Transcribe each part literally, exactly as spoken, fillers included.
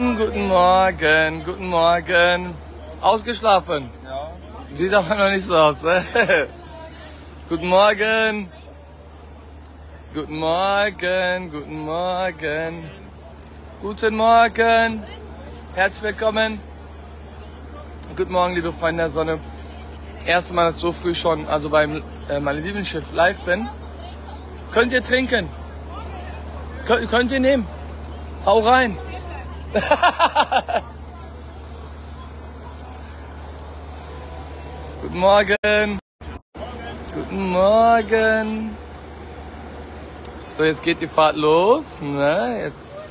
Guten Morgen, guten Morgen. Ausgeschlafen? Ja. Sieht aber noch nicht so aus. Guten Morgen. Guten Morgen, guten Morgen. Guten Morgen. Herzlich willkommen. Guten Morgen, liebe Freunde der Sonne. Erste Mal, dass so früh schon, also beim äh, Malediven-Schiff live bin. Könnt ihr trinken? Kön könnt ihr nehmen? Hau rein. Guten Morgen. Guten Morgen. So, jetzt geht die Fahrt los. Ne? Jetzt.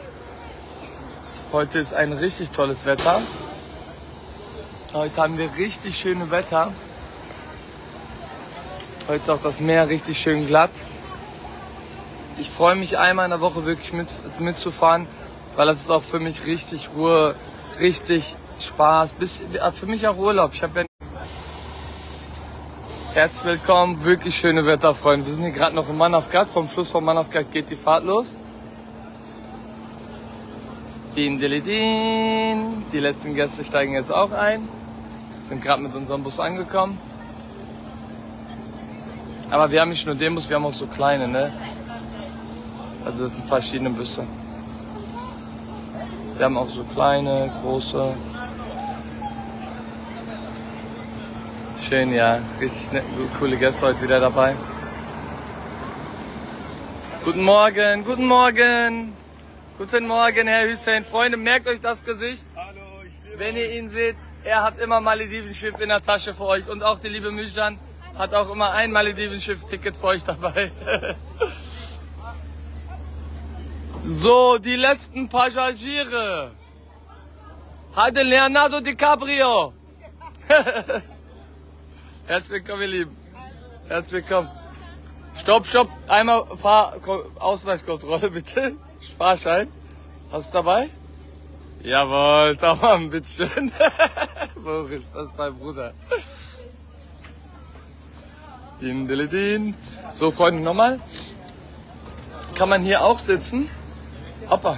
Heute ist ein richtig tolles Wetter. Heute haben wir richtig schönes Wetter. Heute ist auch das Meer richtig schön glatt. Ich freue mich, einmal in der Woche wirklich mit, mitzufahren, weil das ist auch für mich richtig Ruhe, richtig Spaß, bis, für mich auch Urlaub. Ich habe ja Herzlich willkommen, wirklich schöne Wetter, Freunde. Wir sind hier gerade noch in Manavgat, vom Fluss von Manavgat geht die Fahrt los. Din, din, din. Die letzten Gäste steigen jetzt auch ein, sind gerade mit unserem Bus angekommen. Aber wir haben nicht nur den Bus, wir haben auch so kleine, ne? Also das sind verschiedene Busse. Wir haben auch so kleine, große. Schön, ja. Richtig nett, coole Gäste heute wieder dabei. Guten Morgen, guten Morgen. Guten Morgen, Herr Hussein. Freunde, merkt euch das Gesicht. Hallo, ich sehe Wenn ihr ihn seht, er hat immer Maledivenschiff in der Tasche für euch. Und auch die liebe Müjdan hat auch immer ein Maledivenschiff-Ticket für euch dabei. So, die letzten Passagiere. Hatte Leonardo DiCaprio. Herzlich willkommen, ihr Lieben. Herzlich willkommen. Stopp, stopp. Einmal Fahr Ausweiskontrolle, bitte. Fahrschein. Hast du dabei? Jawohl, tamam, bitteschön. Boris, das ist mein Bruder. Din. So, Freunde, nochmal. Kann man hier auch sitzen? Hoppa.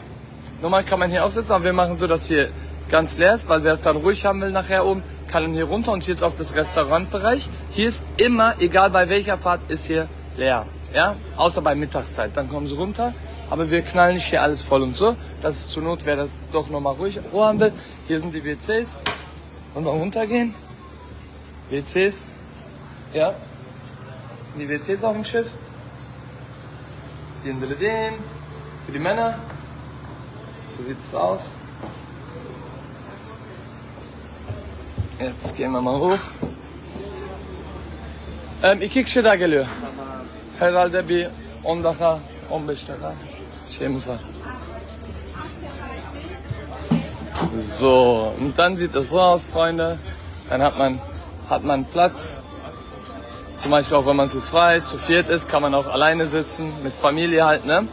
Nochmal kann man hier auch sitzen, aber wir machen so, dass hier ganz leer ist, weil wer es dann ruhig haben will nachher oben, kann dann hier runter. Und hier ist auch das Restaurantbereich. Hier ist immer, egal bei welcher Fahrt, ist hier leer. Ja? Außer bei Mittagszeit. Dann kommen sie runter. Aber wir knallen nicht hier alles voll und so. Das ist zur Not, wer das doch nochmal ruhig haben will. Hier sind die W Cs. Wollen wir runtergehen? W Cs. Ja. Sind die W Cs auf dem Schiff? Den Delevin. Das ist für die Männer. So sieht es aus. Jetzt gehen wir mal hoch. Ähm, iki kişi daha geliyor. Herhalde bir on dakika, on beş dakika şeyimiz var. So, und dann sieht das so aus, Freunde. Dann hat man, hat man Platz. Zum Beispiel auch, wenn man zu zweit, zu viert ist, kann man auch alleine sitzen, mit Familie halt, ne?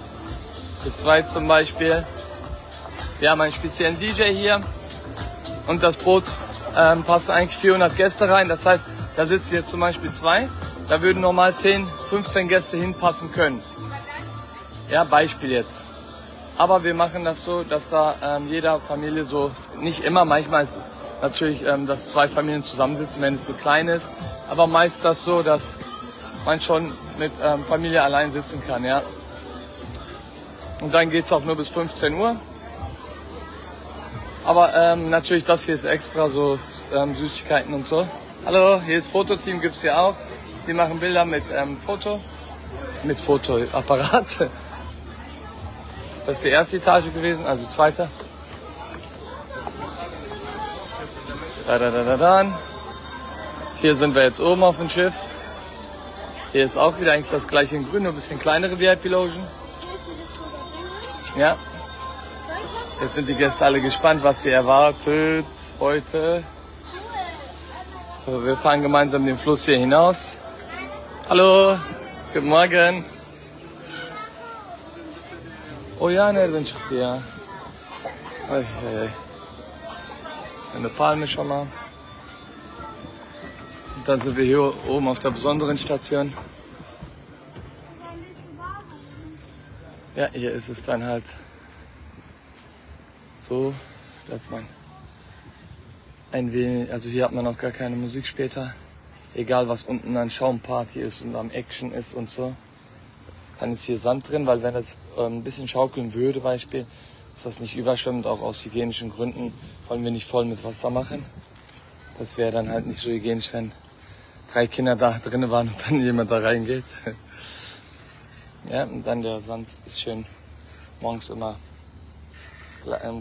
Zu zweit zum Beispiel. Wir haben einen speziellen D J hier. Und das Boot ähm, passt eigentlich vierhundert Gäste rein. Das heißt, da sitzen jetzt zum Beispiel zwei. Da würden normal zehn, fünfzehn Gäste hinpassen können. Ja, Beispiel jetzt. Aber wir machen das so, dass da ähm, jeder Familie so, nicht immer, manchmal ist natürlich, ähm, dass zwei Familien zusammensitzen, wenn es so klein ist. Aber meist das so, dass man schon mit ähm, Familie allein sitzen kann, ja. Und dann geht es auch nur bis fünfzehn Uhr. Aber ähm, natürlich, das hier ist extra so ähm, Süßigkeiten und so. Hallo, hier ist Fototeam, gibt es hier auch. Die machen Bilder mit ähm, Foto, mit Fotoapparat. Das ist die erste Etage gewesen, also zweite. Da, da, da, da, da. Hier sind wir jetzt oben auf dem Schiff. Hier ist auch wieder eigentlich das gleiche in Grün, nur ein bisschen kleinere V I P-Logen. Ja. Jetzt sind die Gäste alle gespannt, was sie erwartet heute. So, wir fahren gemeinsam den Fluss hier hinaus. Hallo, guten Morgen. Oh ja, nereden çıktı ya. Ay, ay, ay. Eine Palme schon mal. Und dann sind wir hier oben auf der besonderen Station. Ja, hier ist es dann halt. So, Da ist man ein wenig, also hier hat man auch gar keine Musik später. Egal was unten an Schaumparty ist und am Action ist und so. Dann ist hier Sand drin, weil wenn das ein bisschen schaukeln würde, Beispiel, ist das nicht überschwemmend, auch aus hygienischen Gründen wollen wir nicht voll mit Wasser machen. Das wäre dann halt nicht so hygienisch, wenn drei Kinder da drin waren und dann jemand da reingeht. Ja, und dann der Sand ist schön morgens immer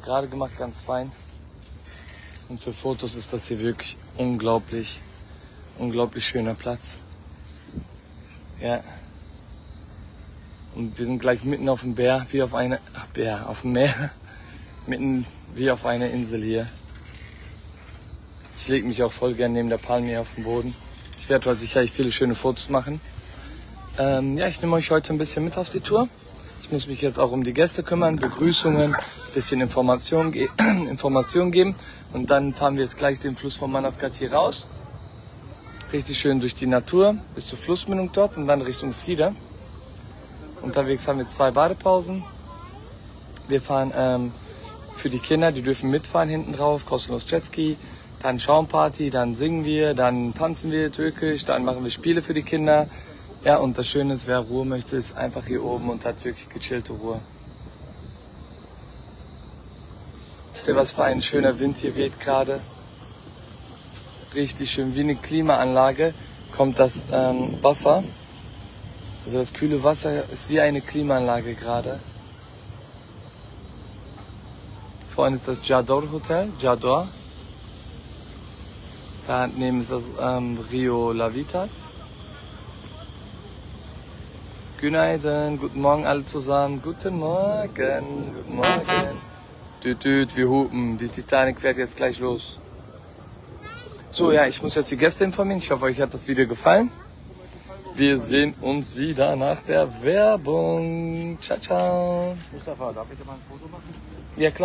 gerade gemacht, ganz fein. Und für Fotos ist das hier wirklich unglaublich, unglaublich schöner Platz. Ja. Und wir sind gleich mitten auf dem Bär, wie auf eine, ach Bär, auf dem Meer, mitten wie auf einer Insel hier. Ich lege mich auch voll gern neben der Palme hier auf den Boden. Ich werde heute sicherlich viele schöne Fotos machen. Ähm, ja, ich nehme euch heute ein bisschen mit auf die Tour. Ich muss mich jetzt auch um die Gäste kümmern, Begrüßungen, bisschen Informationen ge Information geben. Und dann fahren wir jetzt gleich den Fluss von Manavgat hier raus. Richtig schön durch die Natur, bis zur Flussmündung dort und dann Richtung Sida. Unterwegs haben wir zwei Badepausen. Wir fahren ähm, für die Kinder, die dürfen mitfahren hinten drauf, kostenlos Jetski. Dann Schaumparty, dann singen wir, dann tanzen wir türkisch, dann machen wir Spiele für die Kinder. Ja, und das Schöne ist, wer Ruhe möchte, ist einfach hier oben und hat wirklich gechillte Ruhe. Wisst ihr, was für ein schöner Wind hier weht gerade? Richtig schön, wie eine Klimaanlage kommt das ähm, Wasser. Also das kühle Wasser ist wie eine Klimaanlage gerade. Vorhin ist das Jador Hotel, Jador. Da neben ist das ähm, Rio Lavitas. Günaydın, guten Morgen alle zusammen, guten Morgen, guten Morgen. Tüt, tüt, wir hupen, die Titanic fährt jetzt gleich los. So, ja, ich muss jetzt die Gäste informieren, ich hoffe, euch hat das Video gefallen. Wir sehen uns wieder nach der Werbung. Ciao, ciao. Mustafa, darf ich dir mal ein Foto machen? Ja, klar.